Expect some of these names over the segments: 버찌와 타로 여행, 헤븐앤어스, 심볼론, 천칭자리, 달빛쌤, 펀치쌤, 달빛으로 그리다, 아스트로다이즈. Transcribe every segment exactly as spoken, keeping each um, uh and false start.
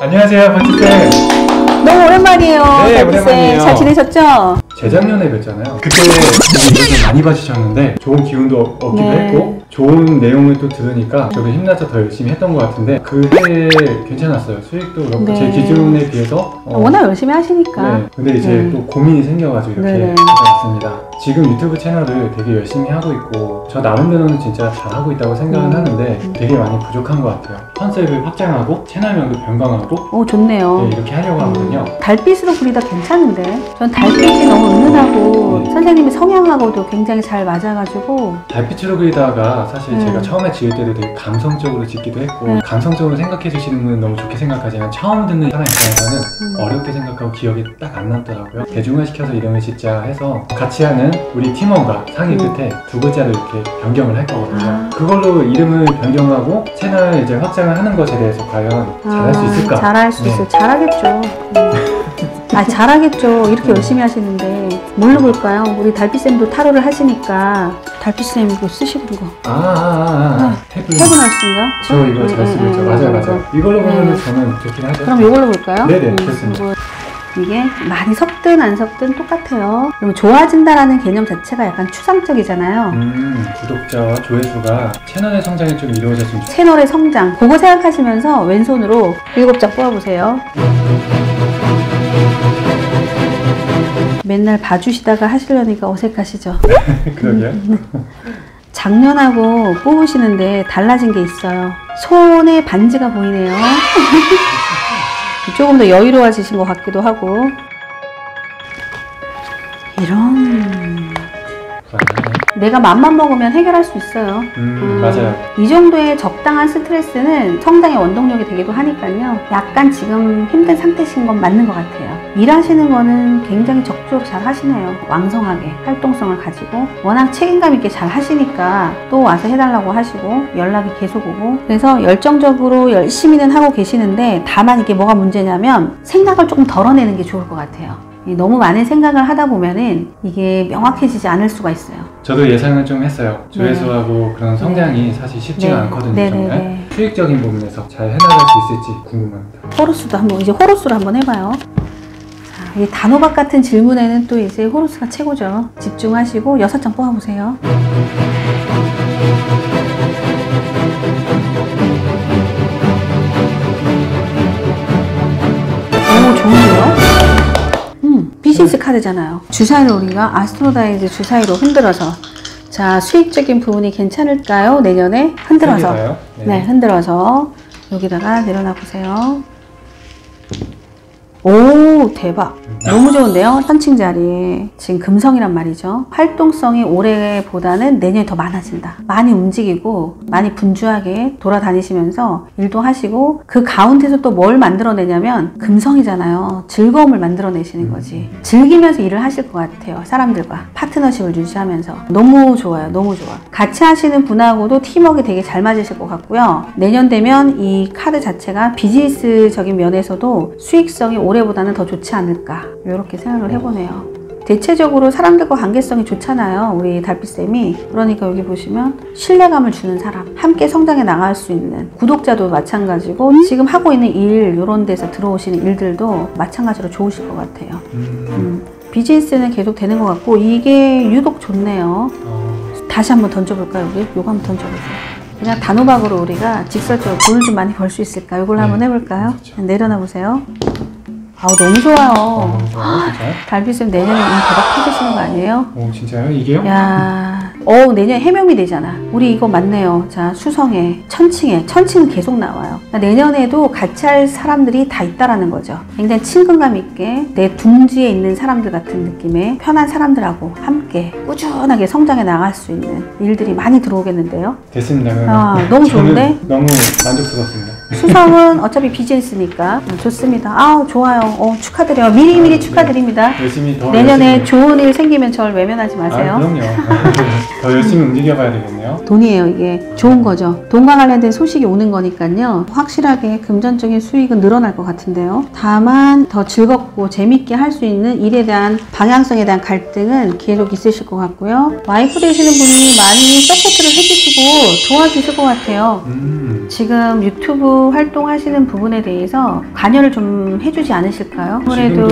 안녕하세요, 펀치쌤. 너무 오랜만이에요. 네, 오랜만이에요. 잘 지내셨죠? 재작년에 뵀잖아요. 그때 얘기 많이 봐주셨는데 좋은 기운도 얻기도 네. 했고 좋은 내용을 또 들으니까 저도 힘나서 더 열심히 했던 것 같은데 그게 괜찮았어요. 수익도 그렇고 네. 제 기준에 비해서 어, 워낙 열심히 하시니까 네. 근데 이제 네. 또 고민이 생겨가지고 이렇게 네. 왔습니다. 지금 유튜브 채널을 되게 열심히 하고 있고 저 나름대로는 진짜 잘하고 있다고 생각은 음. 하는데 되게 많이 부족한 것 같아요. 컨셉을 확장하고 채널명도 변경하고 오 좋네요. 네, 이렇게 하려고 하거든요. 음. 달빛으로 그리다 괜찮은데 전 달빛이 너무 은은하고 네. 선생님이 성향하고도 굉장히 잘 맞아가지고 달빛으로 그리다가 사실 음. 제가 처음에 지을 때도 되게 감성적으로 짓기도 했고 음. 감성적으로 생각해 주시는 분은 너무 좋게 생각하지만 처음 듣는 사람 입장에서는 음. 어렵게 생각하고 기억이 딱 안 남더라고요. 대중화시켜서 이름을 짓자 해서 같이 하는 우리 팀원과 상의 끝에 음. 두 글자를 이렇게 변경을 할 거거든요. 아. 그걸로 이름을 변경하고 채널 이제 확장을 하는 것에 대해서 과연 아. 잘할 수 있을까? 잘할 수 네. 있어요. 잘하겠죠. 아 잘하겠죠. 이렇게 음. 열심히 하시는데 뭘로 볼까요? 우리 달빛쌤도 타로를 하시니까 달빛쌤 이거 쓰시는 거. 아, 아, 아. 네. 해븐 할수인가요? 저 이거 네, 잘 쓰고 있죠. 네, 네, 맞아요, 네, 맞아요. 네. 이걸로 보면 네. 저는 좋긴 하죠. 그럼 이걸로 볼까요? 네네, 음, 좋습니다. 이거. 이게 많이 섞든 안 섞든 똑같아요. 그럼 좋아진다라는 개념 자체가 약간 추상적이잖아요. 음, 구독자와 조회수가 채널의 성장이 좀 이루어졌으면 좋겠어요. 채널의 성장. 그거 생각하시면서 왼손으로 일곱 장 뽑아보세요. 맨날 봐주시다가 하시려니까 어색하시죠? 그러게요. 작년하고 뽑으시는데 달라진 게 있어요. 손에 반지가 보이네요. 조금 더 여유로워지신 것 같기도 하고 이런 내가 맘만 먹으면 해결할 수 있어요. 음, 음, 맞아요. 이 정도의 적당한 스트레스는 성장의 원동력이 되기도 하니까요. 약간 지금 힘든 상태신 건 맞는 것 같아요. 일하시는 거는 굉장히 적극적으로 잘 하시네요. 왕성하게 활동성을 가지고 워낙 책임감 있게 잘 하시니까 또 와서 해달라고 하시고 연락이 계속 오고 그래서 열정적으로 열심히는 하고 계시는데 다만 이게 뭐가 문제냐면 생각을 조금 덜어내는 게 좋을 것 같아요. 너무 많은 생각을 하다 보면은 이게 명확해지지 않을 수가 있어요. 저도 예상을 좀 했어요. 조회수하고 네. 그런 성장이 네. 사실 쉽지가 네. 않거든요. 네. 정말 네. 수익적인 부분에서 잘 해나갈 수 있을지 궁금합니다. 호루스도 한번 이제 호루스를 한번 해봐요. 자, 이 단호박 같은 질문에는 또 이제 호루스가 최고죠. 집중하시고 여섯 장 뽑아보세요. 오 좋은데요? 비즈니스 카드잖아요. 주사위를 우리가 아스트로다이즈 주사위로 흔들어서 자 수익적인 부분이 괜찮을까요? 내년에 흔들어서 네. 네 흔들어서 여기다가 내려놔 보세요. 오 대박 너무 좋은데요. 천칭자리 지금 금성이란 말이죠. 활동성이 올해보다는 내년에 더 많아진다. 많이 움직이고 많이 분주하게 돌아다니시면서 일도 하시고 그 가운데서 또 뭘 만들어내냐면 금성이잖아요. 즐거움을 만들어내시는 거지. 즐기면서 일을 하실 것 같아요. 사람들과 파트너십을 유지하면서 너무 좋아요. 너무 좋아. 같이 하시는 분하고도 팀워크 되게 잘 맞으실 것 같고요. 내년 되면 이 카드 자체가 비즈니스적인 면에서도 수익성이 올해보다는 더 좋지 않을까 이렇게 생각을 해보네요. 대체적으로 사람들과 관계성이 좋잖아요. 우리 달빛쌤이. 그러니까 여기 보시면 신뢰감을 주는 사람, 함께 성장해 나갈 수 있는 구독자도 마찬가지고 지금 하고 있는 일 이런 데서 들어오시는 일들도 마찬가지로 좋으실 것 같아요. 음, 비즈니스는 계속 되는 것 같고 이게 유독 좋네요. 다시 한번 던져볼까요? 우리 요거 한번 던져보세요. 그냥 단호박으로 우리가 직설적으로 돈을 좀 많이 벌 수 있을까? 이걸 네. 한번 해볼까요? 그렇죠. 내려놔 보세요. 아우 너무 좋아요. 어, 달빛쌤 내년에 대박 터지시는 거 아니에요? 오 진짜요? 이게요? 야, 어 내년에 해명이 되잖아. 우리 이거 맞네요. 자 수성에 천칭에 천칭은 계속 나와요. 그러니까 내년에도 같이 할 사람들이 다 있다라는 거죠. 굉장히 친근감 있게 내 둥지에 있는 사람들 같은 느낌의 편한 사람들하고 함께 꾸준하게 성장해 나갈 수 있는 일들이 많이 들어오겠는데요. 됐습니다. 아, 너무 좋은데? 너무 만족스럽습니다. 수성은 어차피 비즈니스니까 좋습니다. 아우 좋아요. 어, 축하드려요. 미리 미리 아, 축하드립니다. 네. 열심히 더 내년에 열심히. 좋은 일 생기면 저를 외면하지 마세요. 아, 그럼요. 더 열심히 움직여봐야 되겠네요. 돈이에요. 이게 좋은 거죠. 돈과 관련된 소식이 오는 거니까요. 확실하게 금전적인 수익은 늘어날 것 같은데요. 다만 더 즐겁고 재밌게 할 수 있는 일에 대한 방향성에 대한 갈등은 계속 있으실 것 같고요. 와이프 되시는 분이 많이 서포트를 해주시고 도와주실 것 같아요. 음. 지금 유튜브 활동하시는 부분에 대해서 관여를 좀 해주지 않으실까요? 아무래도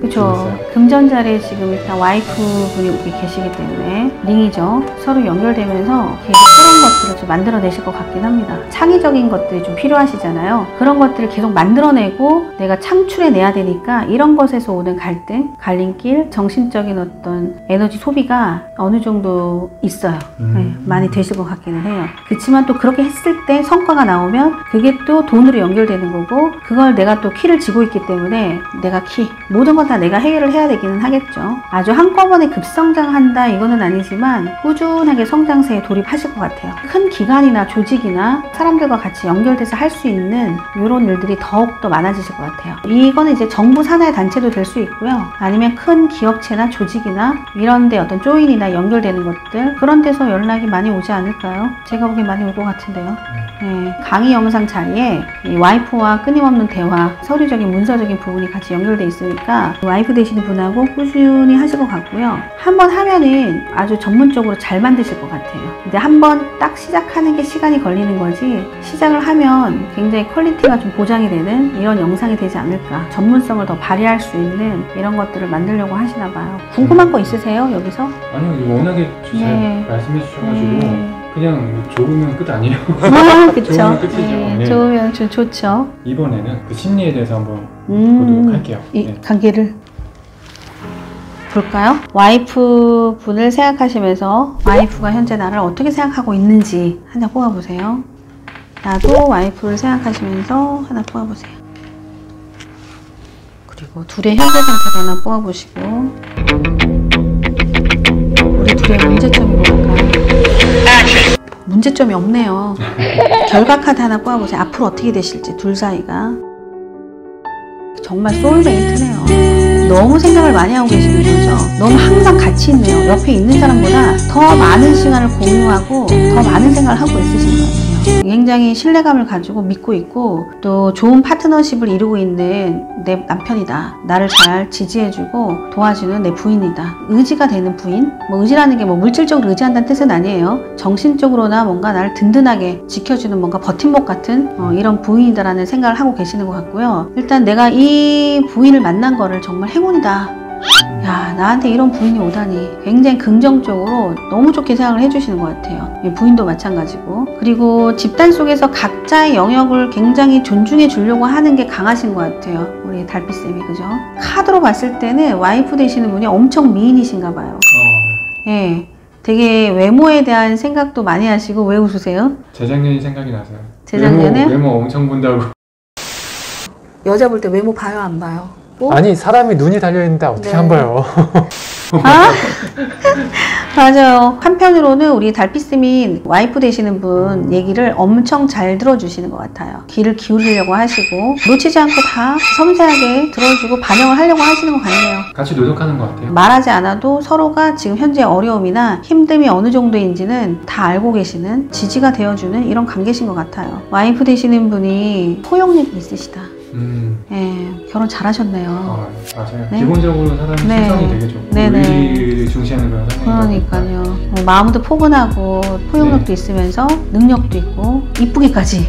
그렇죠. 금전자리에 지금 일단 와이프분이 여기 계시기 때문에 링이죠. 서로 연결되면서 계속 새로운 것들을 좀 만들어내실 것 같긴 합니다. 창의적인 것들이 좀 필요하시잖아요. 그런 것들을 계속 만들어내고 내가 창출해내야 되니까 이런 것에서 오는 갈등, 갈림길, 정신적인 어떤 에너지 소비가 어느 정도 있어요. 음. 네, 많이 되실 것 같기는 해요. 그렇지만 또 그렇게 했을 때 성과가 나오면 그게 또 돈으로 연결되는 거고, 그걸 내가 또 키를 쥐고 있기 때문에 내가 키 모든 건 다 내가 해결을 해야 되기는 하겠죠. 아주 한꺼번에 급성장한다 이거는 아니지만 꾸준하게 성장세에 돌입하실 것 같아요. 큰 기관이나 조직이나 사람들과 같이 연결돼서 할 수 있는 이런 일들이 더욱더 많아지실 것 같아요. 이거는 이제 정부 산하의 단체도 될 수 있고요, 아니면 큰 기업체나 조직이나 이런 데 어떤 조인이나 연결되는 것들, 그런 데서 연락이 많이 오지 않을까요? 제가 보기엔 많이 올 것 같은데요. 네, 강의 영상 영상 자리에 이 와이프와 끊임없는 대화, 서류적인 문서적인 부분이 같이 연결되어 있으니까 와이프 되시는 분하고 꾸준히 하실 것 같고요. 한번 하면은 아주 전문적으로 잘 만드실 것 같아요. 근데 한번 딱 시작하는 게 시간이 걸리는 거지, 시작을 하면 굉장히 퀄리티가 좀 보장이 되는 이런 영상이 되지 않을까. 전문성을 더 발휘할 수 있는 이런 것들을 만들려고 하시나 봐요. 궁금한 거 있으세요? 여기서? 아니요. 워낙에 주세요. 네. 말씀해 주셔가지고. 네. 그냥 좋으면 끝 아니에요? 아, 그쵸. 좋으면 끝이죠. 네, 네. 좋으면 좀 좋죠. 이번에는 그 심리에 대해서 한번 음, 보도록 할게요. 이 네. 관계를 볼까요? 와이프 분을 생각하시면서 와이프가 현재 나를 어떻게 생각하고 있는지 하나 뽑아보세요. 나도 와이프를 생각하시면서 하나 뽑아보세요. 그리고 둘의 현재 상태를 하나 뽑아보시고, 우리 둘의 문제점이 뭘까요? 문제점이 없네요. 결과 카드 하나 뽑아보세요. 앞으로 어떻게 되실지, 둘 사이가. 정말 소울메이트네요. 너무 생각을 많이 하고 계시는 거죠. 너무 항상 같이 있네요. 옆에 있는 사람보다 더 많은 시간을 공유하고 더 많은 생각을 하고 있으신 거예요. 굉장히 신뢰감을 가지고 믿고 있고, 또 좋은 파트너십을 이루고 있는 내 남편이다, 나를 잘 지지해주고 도와주는 내 부인이다, 의지가 되는 부인. 뭐 의지라는 게 뭐 물질적으로 의지한다는 뜻은 아니에요. 정신적으로나 뭔가 나를 든든하게 지켜주는 뭔가 버팀목 같은 어, 이런 부인이다라는 생각을 하고 계시는 것 같고요. 일단 내가 이 부인을 만난 거를 정말 행운이다, 야 나한테 이런 부인이 오다니, 굉장히 긍정적으로 너무 좋게 생각을 해주시는 것 같아요. 부인도 마찬가지고. 그리고 집단 속에서 각자의 영역을 굉장히 존중해 주려고 하는 게 강하신 것 같아요. 우리 달빛쌤이. 그죠? 카드로 봤을 때는 와이프 되시는 분이 엄청 미인이신가 봐요. 어. 예, 되게 외모에 대한 생각도 많이 하시고. 왜 웃으세요? 재작년이 생각이 나서요. 재작년에? 외모, 외모 엄청 본다고. 여자 볼 때 외모 봐요, 안 봐요? 뭐? 아니 사람이 눈이 달려있는데 어떻게 네. 안 봐요? 아? 맞아요. 한편으로는 우리 달빛쌤이 와이프 되시는 분 얘기를 엄청 잘 들어주시는 것 같아요. 귀를 기울이려고 하시고 놓치지 않고 다 섬세하게 들어주고 반영을 하려고 하시는 것 같네요. 같이 노력하는 것 같아요. 말하지 않아도 서로가 지금 현재 어려움이나 힘듦이 어느 정도인지는 다 알고 계시는, 지지가 되어주는 이런 관계신 것 같아요. 와이프 되시는 분이 포용력이 있으시다. 음. 예, 결혼 잘하셨네요. 아, 맞아요. 네? 기본적으로 사람이 네. 세상이 되게 좋고 우리를 중시하는 그런 상황이. 그러니까요. 뭐, 마음도 포근하고 포용력도 네. 있으면서 능력도 있고 이쁘기까지.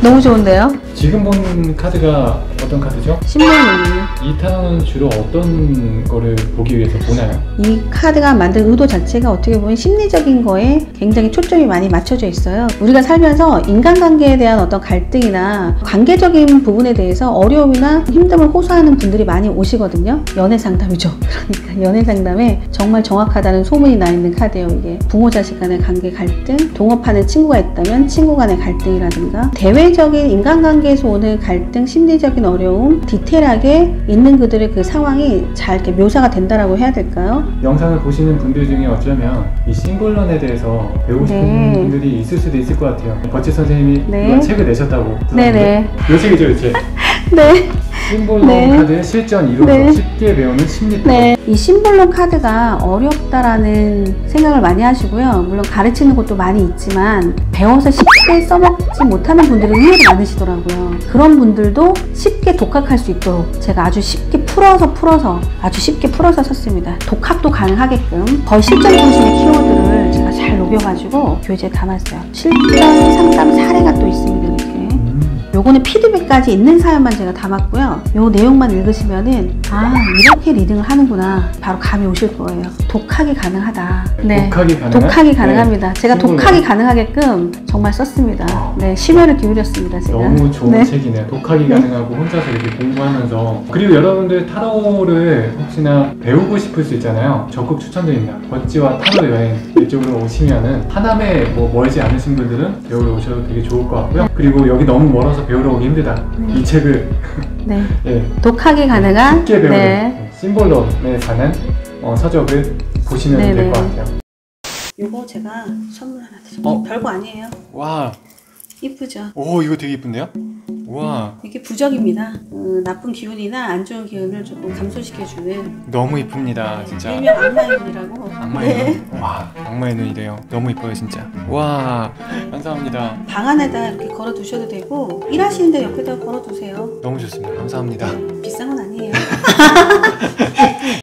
너무 좋은데요? 지금 본 카드가 어떤 카드죠? 심볼론이요. 이 타로는 주로 어떤 거를 보기 위해서 보나요? 이 카드가 만든 의도 자체가 어떻게 보면 심리적인 거에 굉장히 초점이 많이 맞춰져 있어요. 우리가 살면서 인간관계에 대한 어떤 갈등이나 관계적인 부분에 대해서 어려움이나 힘듦을 호소하는 분들이 많이 오시거든요. 연애 상담이죠. 그러니까 연애 상담에 정말 정확하다는 소문이 나 있는 카드예요. 이게 부모자식 간의 관계 갈등, 동업하는 친구가 있다면 친구 간의 갈등이라든가 대외적인 인간관계에서 오는 갈등, 심리적인 어려움, 디테일하게 있는 그들의 그 상황이 잘 이렇게 묘사가 된다라고 해야 될까요? 영상을 보시는 분들 중에 어쩌면 이 심볼론에 대해서 배우고 싶은 네. 분들이 있을 수도 있을 것 같아요. 버찌 선생님이 네. 책을 내셨다고 들었는데 이 책이죠, 이 책? 네. 심볼론 네. 카드의 실전 이론으로 네. 쉽게 배우는 심리학. 네. 이 심볼론 카드가 어렵다라는 생각을 많이 하시고요. 물론 가르치는 것도 많이 있지만 배워서 쉽게 써먹지 못하는 분들이 의외로 많으시더라고요. 그런 분들도 쉽게 독학할 수 있도록 제가 아주 쉽게 풀어서 풀어서 아주 쉽게 풀어서 썼습니다. 독학도 가능하게끔 거의 실전 중심의 키워드를 제가 잘 녹여가지고 교재에 담았어요. 실전 상담 사례가 또 있습니다. 이렇게. 요거는 피드백까지 있는 사연만 제가 담았고요. 요 내용만 읽으시면은 아 이렇게 리딩을 하는구나 바로 감이 오실 거예요. 독학이 가능하다. 네, 독학이 가능한? 독학이 가능합니다. 네. 제가 심볼론. 독학이 가능하게끔 정말 썼습니다. 네, 심혈을 기울였습니다. 제가. 너무 좋은 네. 책이네요. 독학이 네. 가능하고 혼자서 이렇게 공부하면서. 그리고 여러분들 타로를 혹시나 배우고 싶을 수 있잖아요. 적극 추천드립니다. 버찌와 타로 여행 이쪽으로 오시면은 하남에 뭐 멀지 않으신 분들은 배우러 오셔도 되게 좋을 것 같고요. 그리고 여기 너무 멀어서 배우러 오기 힘들다. 네. 이 책을 네. 네. 독학이 가능한 쉽게 배우는 네. 심볼론에 관한 어, 서적을 보시면 될 것 같아요. 이거 제가 선물 하나 드릴게요. 어? 별거 아니에요. 와 이쁘죠? 오 이거 되게 이쁜데요? 와 이게 부적입니다. 어, 나쁜 기운이나 안 좋은 기운을 조금 감소시켜주는. 너무 이쁩니다. 네. 진짜 일명 악마의 눈이라고. 악마의 네. 눈? 와 악마의 눈이래요. 너무 이뻐요 진짜. 와 감사합니다. 방 안에다 이렇게 걸어 두셔도 되고 일하시는데 옆에다 걸어 두세요. 너무 좋습니다. 감사합니다. 비싼 건 아니에요.